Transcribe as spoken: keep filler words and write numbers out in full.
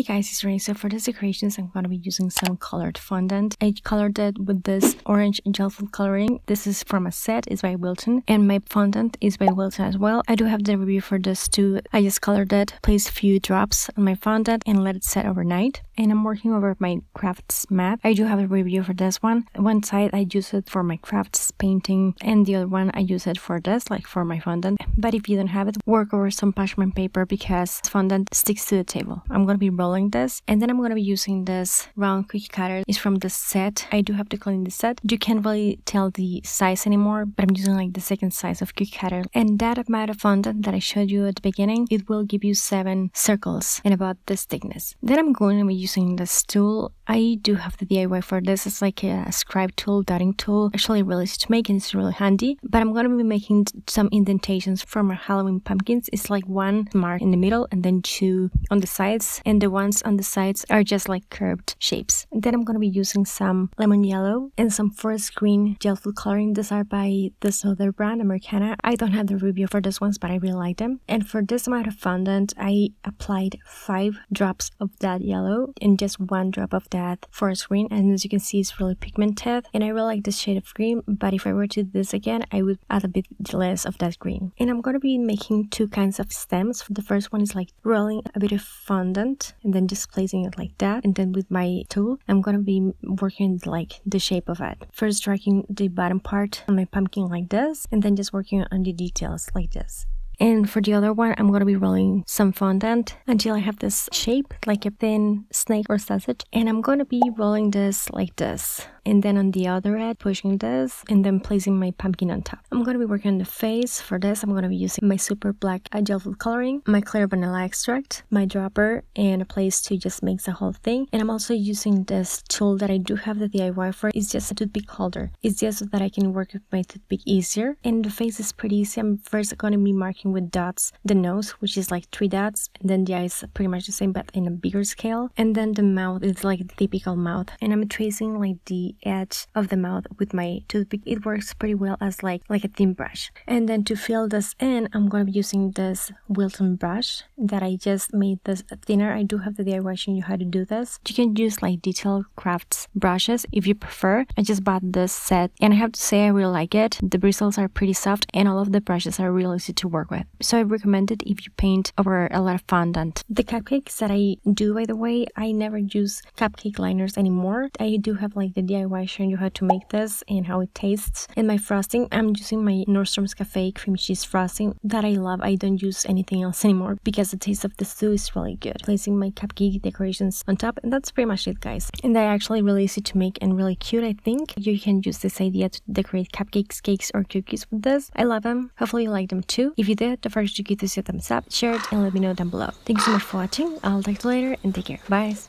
Hey guys, it's Rain. So for these decorations, I'm going to be using some colored fondant. I colored it with this orange gel food coloring. This is from a set, it's by Wilton, and my fondant is by Wilton as well. I do have the review for this too. I just colored it, placed a few drops on my fondant and let it set overnight. And I'm working over my crafts mat. I do have a review for this one. One side I use it for my crafts painting and the other one I use it for this, like for my fondant. But if you don't have it, work over some parchment paper because fondant sticks to the table. I'm going to be rolling this, and then I'm going to be using this round cookie cutter. It's from the set. I do have to clean the set. You can't really tell the size anymore, but I'm using like the second size of cookie cutter, and that amount of fondant that I showed you at the beginning, it will give you seven circles and about this thickness. Then I'm going to be using this tool. I do have the D I Y for this. It's like a scribe tool, dotting tool, actually really easy to make and it's really handy. But I'm going to be making some indentations from our Halloween pumpkins. It's like one mark in the middle and then two on the sides, and the ones on the sides are just like curved shapes. Then I'm going to be using some lemon yellow and some forest green gel food coloring. These are by this other brand, Americana. I don't have the review for these ones, but I really like them. And for this amount of fondant, I applied five drops of that yellow and just one drop of that forest green, and as you can see, it's really pigmented, and I really like this shade of green, but if I were to do this again, I would add a bit less of that green. And I'm going to be making two kinds of stems. The first one is like rolling a bit of fondant and then just placing it like that, and then with my tool I'm going to be working like the shape of it. First striking the bottom part on my pumpkin like this, and then just working on the details like this. And for the other one, I'm going to be rolling some fondant until I have this shape, like a thin snake or sausage. And I'm going to be rolling this like this. And then on the other end, pushing this and then placing my pumpkin on top. I'm going to be working on the face. For this, I'm going to be using my super black gel food coloring, my clear vanilla extract, my dropper, and a place to just mix the whole thing. And I'm also using this tool that I do have the D I Y for. It's just a toothpick holder. It's just so that I can work with my toothpick easier. And the face is pretty easy. I'm first going to be marking with dots the nose, which is like three dots, and then the eyes pretty much the same but in a bigger scale. And then the mouth is like the typical mouth, and I'm tracing like the edge of the mouth with my toothpick. It works pretty well as like like a thin brush. And then to fill this in, I'm going to be using this Wilton brush that I just made this thinner. I do have the D I Y showing you how to do this. You can use like detailed crafts brushes if you prefer. I just bought this set and I have to say I really like it. The bristles are pretty soft and all of the brushes are really easy to work with. So I recommend it if you paint over a lot of fondant. The cupcakes that I do, by the way, I never use cupcake liners anymore. I do have like the D I Y D I Y showing you how to make this and how it tastes. And my frosting, I'm using my Nordstrom's Cafe cream cheese frosting that I love. I don't use anything else anymore because the taste of the stew is really good. Placing my cupcake decorations on top, and that's pretty much it, guys. And they're actually really easy to make and really cute, I think. You can use this idea to decorate cupcakes, cakes, or cookies with this. I love them. Hopefully you like them too. If you did, don't forget to give this a thumbs up, share it, and let me know down below. Thank you so much for watching. I'll talk to you later and take care. Bye.